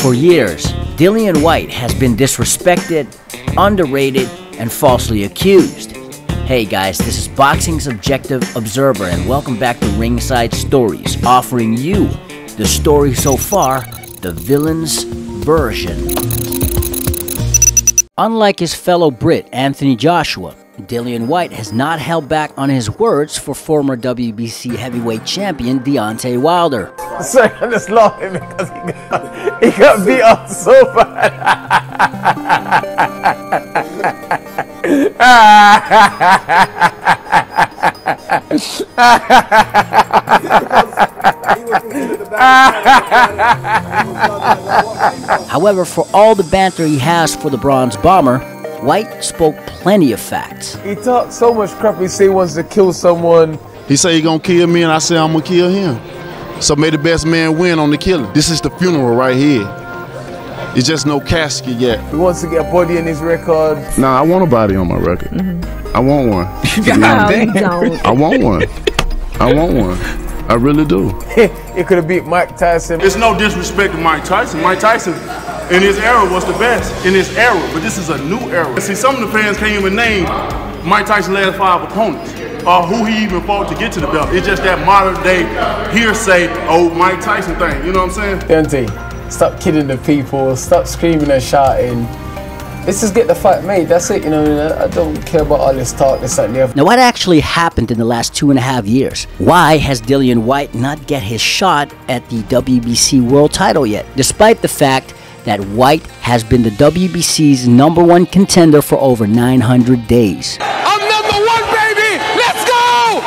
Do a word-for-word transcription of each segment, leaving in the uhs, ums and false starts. For years, Dillian Whyte has been disrespected, underrated, and falsely accused. Hey guys, this is Boxing Subjective Observer, and welcome back to Ring Side Stories, offering you the story so far, the villain's version. Unlike his fellow Brit, Anthony Joshua, Dillian Whyte has not held back on his words for former W B C heavyweight champion Deontay Wilder. Sorry, I just love him because he got, he got beat up so bad. However, for all the banter he has for the Bronze Bomber, Whyte spoke plenty of facts. He talked so much crap. He said he wants to kill someone. He said he gonna kill me, and I said I'm gonna kill him. So may the best man win on the killing. This is the funeral right here. It's just no casket yet. He wants to get a body in his record. Nah, I want a body on my record. Mm-hmm. I want one. God damn. Don't. I want one. I want one. I really do. It could have beat Mike Tyson. It's no disrespect to Mike Tyson. Mike Tyson, in his era, was the best in his era, but this is a new era. See, some of the fans can't even name Mike Tyson's last five opponents or who he even fought to get to the belt. It's just that modern day hearsay, old Mike Tyson thing, you know what I'm saying? Deontay, stop kidding the people, stop screaming and shouting. Let's just get the fight made, that's it, you know, I don't care about all this talk, this and that. Now what actually happened in the last two and a half years? Why has Dillian Whyte not get his shot at the W B C world title yet, despite the fact that Whyte has been the W B C's number one contender for over nine hundred days. I'm number one, baby! Let's go!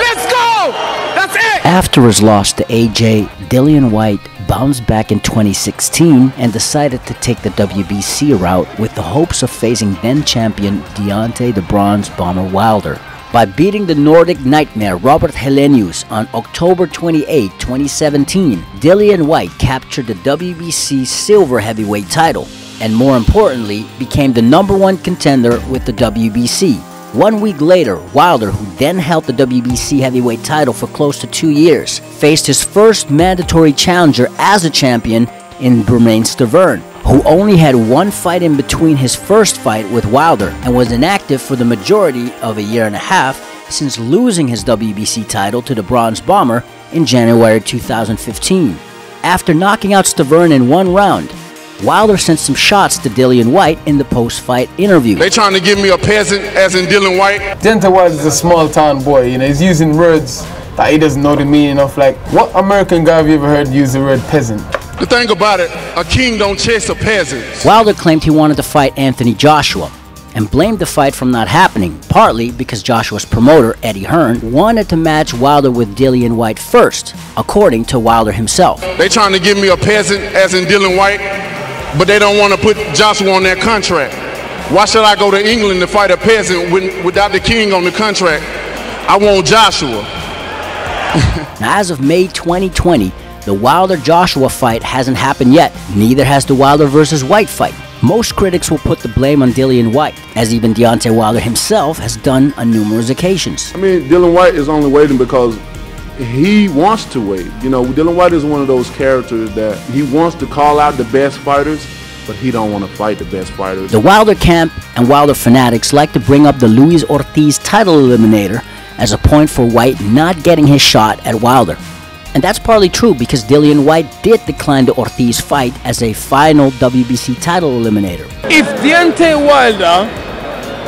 Let's go! That's it! After his loss to A J, Dillian Whyte bounced back in twenty sixteen and decided to take the W B C route with the hopes of facing then-champion Deontay the Bronze Bomber Wilder. By beating the Nordic Nightmare Robert Helenius on October twenty-eighth, twenty seventeen, Dillian Whyte captured the W B C Silver Heavyweight title and, more importantly, became the number one contender with the W B C. One week later, Wilder, who then held the W B C Heavyweight title for close to two years, faced his first mandatory challenger as a champion in Bermane Stiverne, who only had one fight in between his first fight with Wilder and was inactive for the majority of a year and a half since losing his W B C title to the Bronze Bomber in January two thousand fifteen. After knocking out Stiverne in one round, Wilder sent some shots to Dillian Whyte in the post-fight interview. They trying to give me a peasant as in Dillian Whyte. Dillian Whyte is a small-town boy, you know, he's using words that he doesn't know the meaning of. Like, what American guy have you ever heard use the word peasant? The thing about it, a king don't chase a peasant. Wilder claimed he wanted to fight Anthony Joshua and blamed the fight from not happening, partly because Joshua's promoter, Eddie Hearn, wanted to match Wilder with Dillian Whyte first, according to Wilder himself. They trying to give me a peasant as in Dillian Whyte, but they don't want to put Joshua on their contract. Why should I go to England to fight a peasant when, without the king on the contract? I want Joshua. Now, as of May twenty twenty, the Wilder-Joshua fight hasn't happened yet, neither has the Wilder versus Whyte fight. Most critics will put the blame on Dillian Whyte, as even Deontay Wilder himself has done on numerous occasions. I mean, Dillian Whyte is only waiting because he wants to wait. You know, Dillian Whyte is one of those characters that he wants to call out the best fighters, but he don't want to fight the best fighters. The Wilder camp and Wilder fanatics like to bring up the Luis Ortiz title eliminator as a point for Whyte not getting his shot at Wilder. And that's partly true because Dillian Whyte did decline the Ortiz fight as a final W B C title eliminator. If Deontay Wilder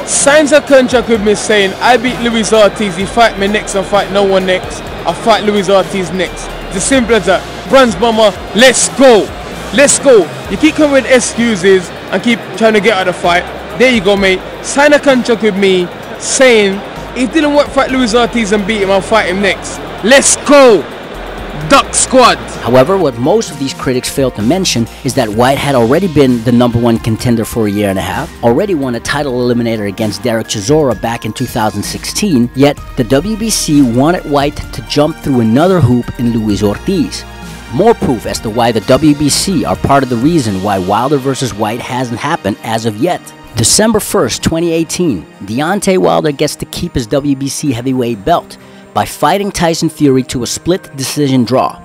signs a contract with me saying, I beat Luis Ortiz, he fight me next, I fight no one next, I fight Luis Ortiz next. It's as simple as that. Bronze Bomber, let's go. Let's go. You keep coming with excuses and keep trying to get out of the fight. There you go, mate. Sign a contract with me saying, if Dillian Whyte fight Luis Ortiz and beat him, I'll fight him next. Let's go. Duck Squad. However, what most of these critics failed to mention is that Whyte had already been the number one contender for a year and a half, already won a title eliminator against Derek Chisora back in two thousand sixteen, yet the W B C wanted Whyte to jump through another hoop in Luis Ortiz. More proof as to why the W B C are part of the reason why Wilder versus Whyte hasn't happened as of yet. December first, twenty eighteen, Deontay Wilder gets to keep his W B C heavyweight belt by fighting Tyson Fury to a split decision draw.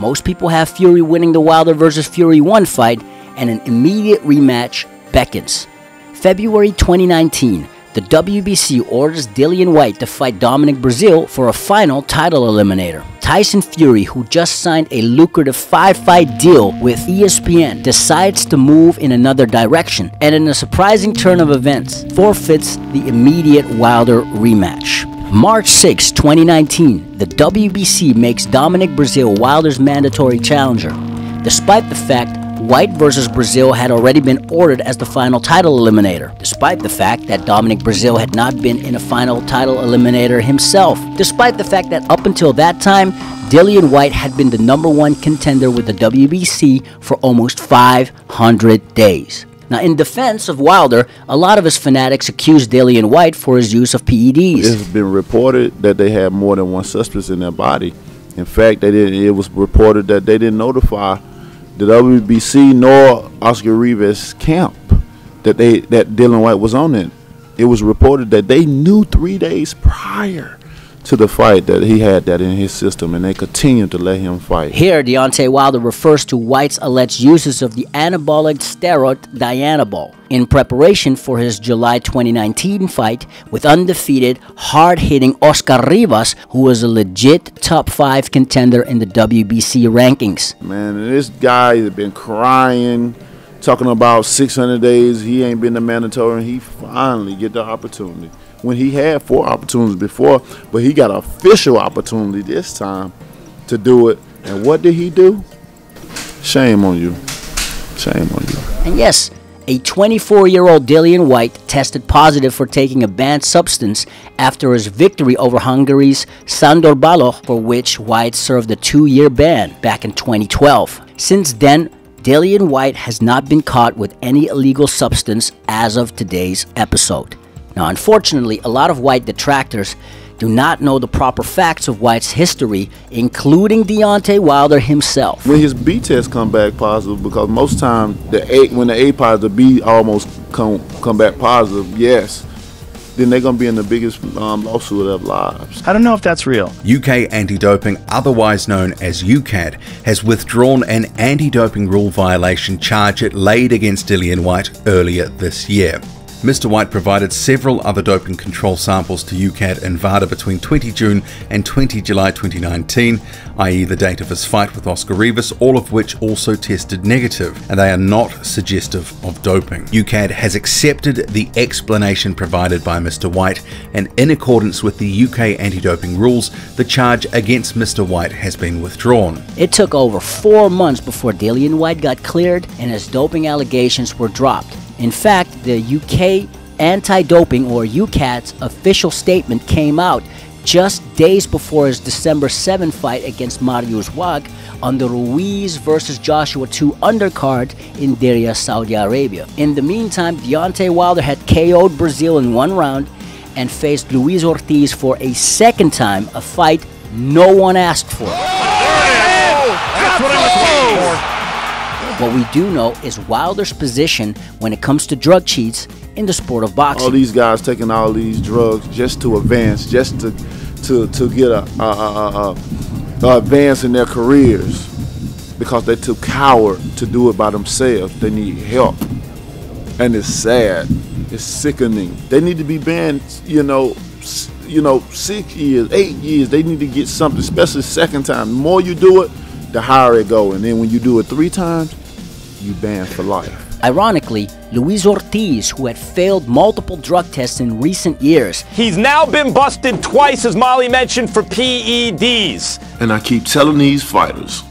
Most people have Fury winning the Wilder versus Fury one fight, and an immediate rematch beckons. February twenty nineteen, the W B C orders Dillian Whyte to fight Dominic Breazeale for a final title eliminator. Tyson Fury, who just signed a lucrative five-fight deal with E S P N, decides to move in another direction, and in a surprising turn of events, forfeits the immediate Wilder rematch. March sixth, twenty nineteen, the W B C makes Dominic Breazeale Wilder's mandatory challenger, despite the fact Whyte versus Breazeale had already been ordered as the final title eliminator, despite the fact that Dominic Breazeale had not been in a final title eliminator himself, despite the fact that up until that time, Dillian Whyte had been the number one contender with the W B C for almost five hundred days. Now, in defense of Wilder, a lot of his fanatics accused Dillian Whyte for his use of P E Ds. It's been reported that they had more than one substance in their body. In fact, they didn't, it was reported that they didn't notify the W B C nor Óscar Rivas' camp that they that Dillian Whyte was on it. It was reported that they knew three days prior to the fight that he had that in his system, and they continued to let him fight. Here, Deontay Wilder refers to Whyte's alleged uses of the anabolic steroid Dianabol in preparation for his July twenty nineteen fight with undefeated, hard-hitting Óscar Rivas, who was a legit top five contender in the W B C rankings. Man, this guy has been crying, talking about six hundred days, he ain't been the mandatory, and he finally get the opportunity. When he had four opportunities before, but he got an official opportunity this time to do it. And what did he do? Shame on you. Shame on you. And yes, a twenty-four-year-old Dillian Whyte tested positive for taking a banned substance after his victory over Hungary's Sandor Balogh, for which Whyte served a two-year ban back in twenty twelve. Since then, Dillian Whyte has not been caught with any illegal substance as of today's episode. Now, unfortunately, a lot of Whyte detractors do not know the proper facts of Whyte's history, including Deontay Wilder himself. When his B test come back positive, because most time the A, when the A positive, B almost come come back positive, yes, then they're gonna be in the biggest um, lawsuit of their lives. I don't know if that's real. U K anti-doping, otherwise known as U K A D, has withdrawn an anti-doping rule violation charge it laid against Dillian Whyte earlier this year. Mister Whyte provided several other doping control samples to U K A D and VADA between twenty June and twenty July twenty nineteen, that is the date of his fight with Óscar Rivas, all of which also tested negative, and they are not suggestive of doping. U K A D has accepted the explanation provided by Mister Whyte, and in accordance with the U K anti-doping rules, the charge against Mister Whyte has been withdrawn. It took over four months before Dillian Whyte got cleared and his doping allegations were dropped. In fact, the U K anti-doping, or U K A D's, official statement came out just days before his December seventh fight against Marius Waag on the Ruiz versus Joshua two undercard in Diriyah, Saudi Arabia. In the meantime, Deontay Wilder had K O'd Breazeale in one round and faced Luis Ortiz for a second time, a fight no one asked for. That's what I was waiting for. What we do know is Wilder's position when it comes to drug cheats in the sport of boxing. All these guys taking all these drugs just to advance, just to to, to get a, a, a, a, a advance in their careers, because they're too coward to do it by themselves. They need help, and it's sad. It's sickening. They need to be banned, you know, you know, six years, eight years. They need to get something, especially second time. The more you do it, the higher it go, and then when you do it three times, you banned for life. Ironically, Luis Ortiz, who had failed multiple drug tests in recent years, he's now been busted twice, as Molly mentioned, for P E Ds. And I keep telling these fighters,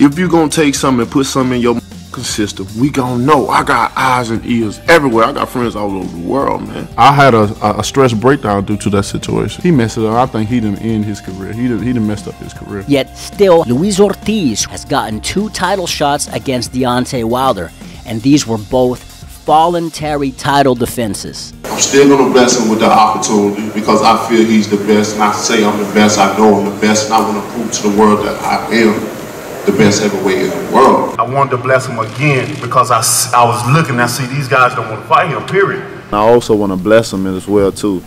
if you're gonna take something and put something in your system, we gonna know. I got eyes and ears everywhere. I got friends all over the world, man. I had a, a stress breakdown due to that situation. He messed it up. I think he didn't end his career. He didn't, he didn't messed up his career. Yet still, Luis Ortiz has gotten two title shots against Deontay Wilder, and these were both voluntary title defenses. I'm still gonna bless him with the opportunity because I feel he's the best, and I say I'm the best. I know I'm the best, and I want to prove to the world that I am the best heavyweight in the world. I wanted to bless him again because I, I was looking, I see these guys don't want to fight him, period. I also want to bless him as well, too.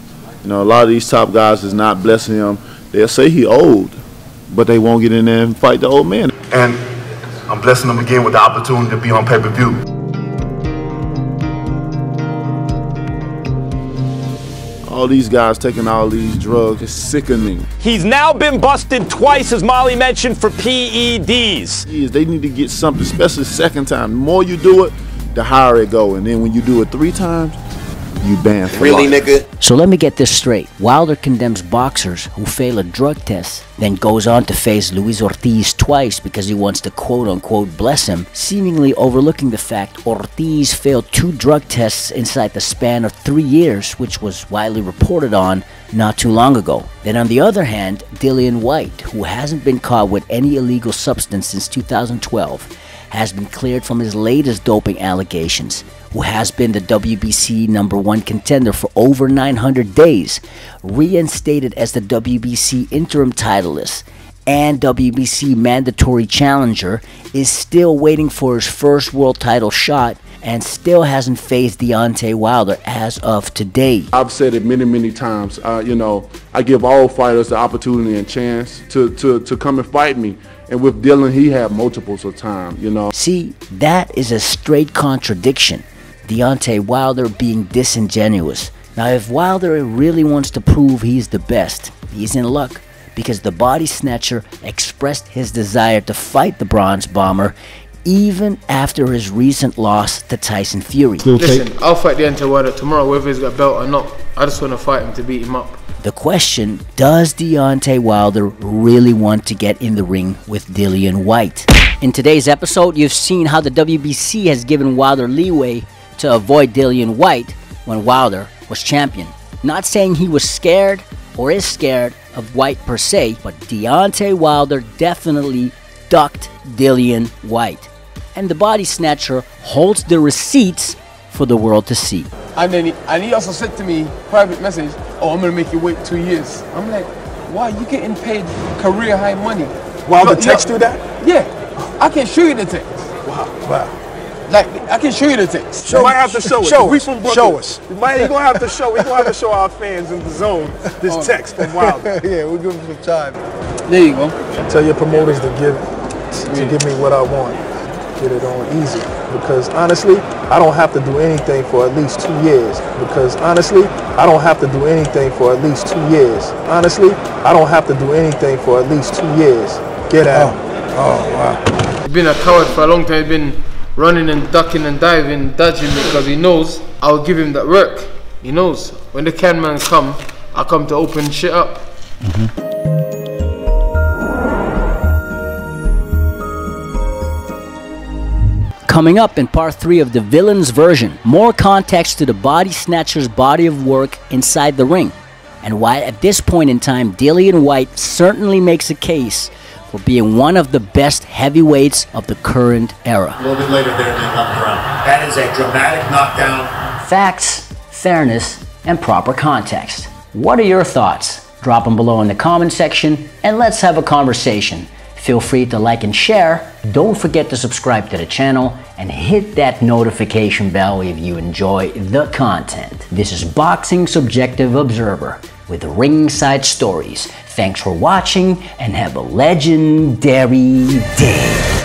You know, a lot of these top guys is not blessing him. They'll say he old, but they won't get in there and fight the old man. And I'm blessing them again with the opportunity to be on pay-per-view. All these guys taking all these drugs is sickening. He's now been busted twice, as Molly mentioned, for P E Ds. Jeez, they need to get something, especially second time. The more you do it, the higher it go. And then when you do it three times, you banned for really, life. Nigga? So let me get this straight. Wilder condemns boxers who fail a drug test, then goes on to face Luis Ortiz twice because he wants to quote-unquote bless him, seemingly overlooking the fact Ortiz failed two drug tests inside the span of three years, which was widely reported on not too long ago. Then on the other hand, Dillian Whyte, who hasn't been caught with any illegal substance since two thousand twelve, has been cleared from his latest doping allegations, who has been the W B C number one contender for over nine hundred days, reinstated as the W B C interim titleist, and W B C mandatory challenger, is still waiting for his first world title shot and still hasn't faced Deontay Wilder as of today. I've said it many, many times. Uh, you know, I give all fighters the opportunity and chance to, to, to come and fight me. And with Dylan, he had multiples of time, you know. See, that is a straight contradiction. Deontay Wilder being disingenuous. Now, if Wilder really wants to prove he's the best, he's in luck, because the Body Snatcher expressed his desire to fight the Bronze Bomber even after his recent loss to Tyson Fury. Listen, I'll fight Deontay Wilder tomorrow, whether he's got a belt or not. I just want to fight him to beat him up. The question, does Deontay Wilder really want to get in the ring with Dillian Whyte? In today's episode, you've seen how the W B C has given Wilder leeway to avoid Dillian Whyte when Wilder was champion. Not saying he was scared or is scared of Whyte per se, but Deontay Wilder definitely ducked Dillian Whyte. And the Body Snatcher holds the receipts for the world to see. And then he, and he also said to me, private message, oh, I'm gonna make you wait two years. I'm like, why are you getting paid career high money? Wilder text you that? Yeah, I can show you the text. Wow, wow. Like, I can show you the text. Show, you might have to show, show it. We from Brooklyn. Show us. You might, you're gonna have to show. We're gonna have to show our fans in the zone this oh. text from Wilder. Yeah, we're giving them time. There you go. Tell your promoters to give to give me what I want. Get it on easy, because honestly, I don't have to do anything for at least two years. Because honestly, I don't have to do anything for at least two years. Honestly, I don't have to do anything for at least two years. Get out. Oh, oh wow. He's been a coward for a long time. He's been running and ducking and diving, dodging me, because he knows I'll give him that work. He knows when the can man come, I come to open shit up. Mm-hmm. Coming up in part three of the villain's version, more context to the Body Snatcher's body of work inside the ring, and why at this point in time Dillian Whyte certainly makes a case for being one of the best heavyweights of the current era. A little bit later there in the eleventh round. That is a dramatic knockdown. Facts, fairness, and proper context. What are your thoughts? Drop them below in the comment section and let's have a conversation. Feel free to like and share. Don't forget to subscribe to the channel and hit that notification bell if you enjoy the content. This is Boxing Subjective Observer with Ringside Stories. Thanks for watching and have a legendary day.